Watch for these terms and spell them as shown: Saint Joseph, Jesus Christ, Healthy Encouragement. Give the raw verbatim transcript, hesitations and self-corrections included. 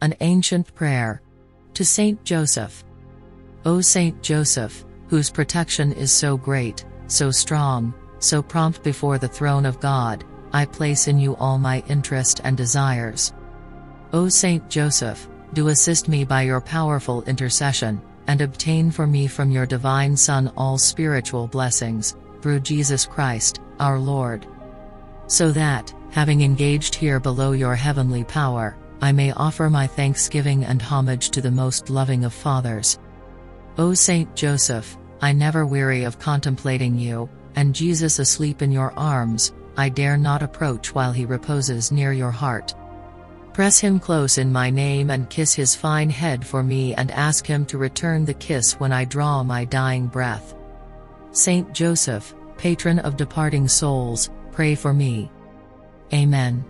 an ancient prayer. To Saint Joseph. O Saint Joseph, whose protection is so great, so strong, so prompt before the throne of God, I place in you all my interest and desires. O Saint Joseph, do assist me by your powerful intercession, and obtain for me from your divine Son all spiritual blessings, through Jesus Christ, our Lord. So that, having engaged here below your heavenly power, I may offer my thanksgiving and homage to the most loving of fathers. O Saint Joseph, I never weary of contemplating you, and Jesus asleep in your arms, I dare not approach while he reposes near your heart. Press him close in my name and kiss his fine head for me, and ask him to return the kiss when I draw my dying breath. Saint Joseph, patron of departing souls, pray for me. Amen.